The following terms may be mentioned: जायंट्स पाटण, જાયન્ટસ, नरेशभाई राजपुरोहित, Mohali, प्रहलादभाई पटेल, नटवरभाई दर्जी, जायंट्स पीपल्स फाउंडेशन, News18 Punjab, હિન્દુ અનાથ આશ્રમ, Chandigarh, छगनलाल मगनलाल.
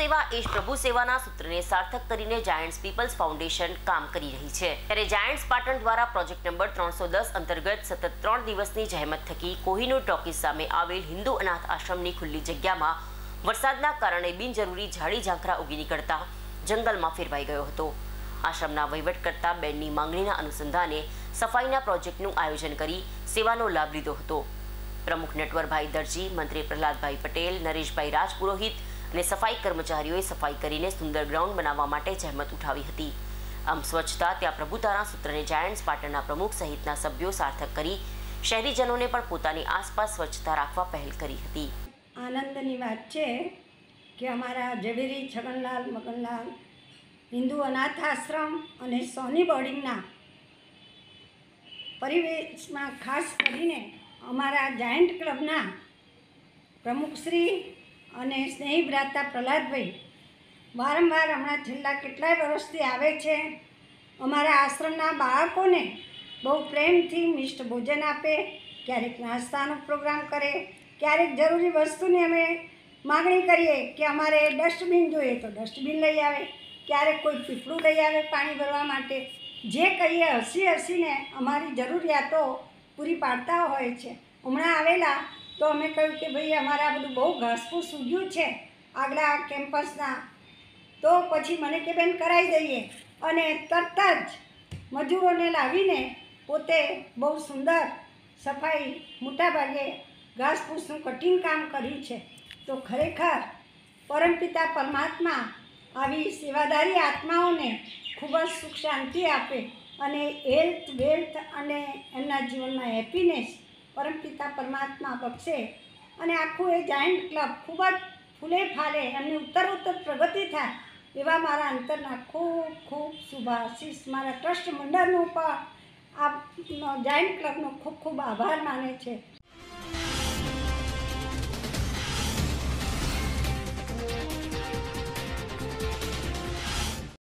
सेवा एज प्रभु सेवाना सूत्रने सार्थक करीने जायंट्स पीपल्स फाउंडेशन काम करी रही छे। त्यारे जायंट्स पाटण द्वारा प्रोजेक्ट नंबर 310 अंतर्गत सतत 3 दिवसनी जहमत थकी कोहिनूर टॉकीज सामे आवेल हिंदू अनाथ आश्रमनी खुल्ली जग्यामां वरसादना कारणे बिनजरूरी झाड़ी झांखरा उगी निकळता जंगलमां फेरवाई गयो हतो। आश्रमना वहीवटकर्ता बेननी मांगणीना अनुसंधाने सफाईना प्रोजेक्टनुं आयोजन करी सेवानो लाभ लीधो हतो। प्रमुख नटवरभाई दर्जी, मंत्री प्रहलादभाई पटेल, नरेशभाई राजपुरोहित ने सफाई कर्मचारीओए सफाई करीने सुंदर ग्राउंड बनावा माटे जहमत उठावी हती। आम स्वच्छता त्यां प्रभुताना सूत्रने जायंट्स पाटणना प्रमुख सहितना सभ्यो सार्थक करी शहेरीजनोने पण पोतानी आसपास स्वच्छता राखवा पहल करी हती। आनंदनी वात छे के अमारा जवेरी छगनलाल मगनलाल हिंदू अनाथ आश्रम अने सोनी बोर्डिंगना परिवेशमां खास करीने अमारा जायंट क्लबना प्रमुखश्री अने स्नेही भ्राता प्रहलादभाई वारंवार हमें छेल्ला केटलाय वर्षथी आवे छे। अमरा आश्रमना बाळकोने बहु प्रेमथी मिष्ट भोजन आपे, क्यारेक नास्तानो प्रोग्राम करे, क्यारेक जरूरी वस्तुनी अमे मांगणी करीए के अमारे डस्टबीन जोईए तो डस्टबीन लई आवे, क्यारेक कोई पीपळुं लई आवे पाणी भरवा माटे। जे कहीए हसी हसीने अमारी जरूरियातो पूरी पाडता होय छे। हमणां आवेला तो अमे कहूँ कि भाई अमरा बधु बहुत घासफूस उग्यू है आगला केम्पसना, तो पछी मने के बेन कराई दईए अने तरत ज मजूरोने लावीने पोते बहुत सुंदर सफाई मोटा भागे घासफूसनु कटिंग काम कर्यु छे। तो खरेखर परमपिता परमात्मा आवी सेवादारी आत्माओने खूब ज सुख शांति आपे अने हेल्थ वेल्थ अने एमना जीवनमां हेपीनेस परमपिता परमात्मा बक्षे अने आखुं ए जायंट क्लब खूब ज फूले फाले एमने उत्तरोत्तर प्रगति थाय एवा मारा अंतरना खूब खूब शुभाशीष मारा ट्रस्ट मंडळनो पण आ जायंट क्लबनो खूब खूब आभार माने छे।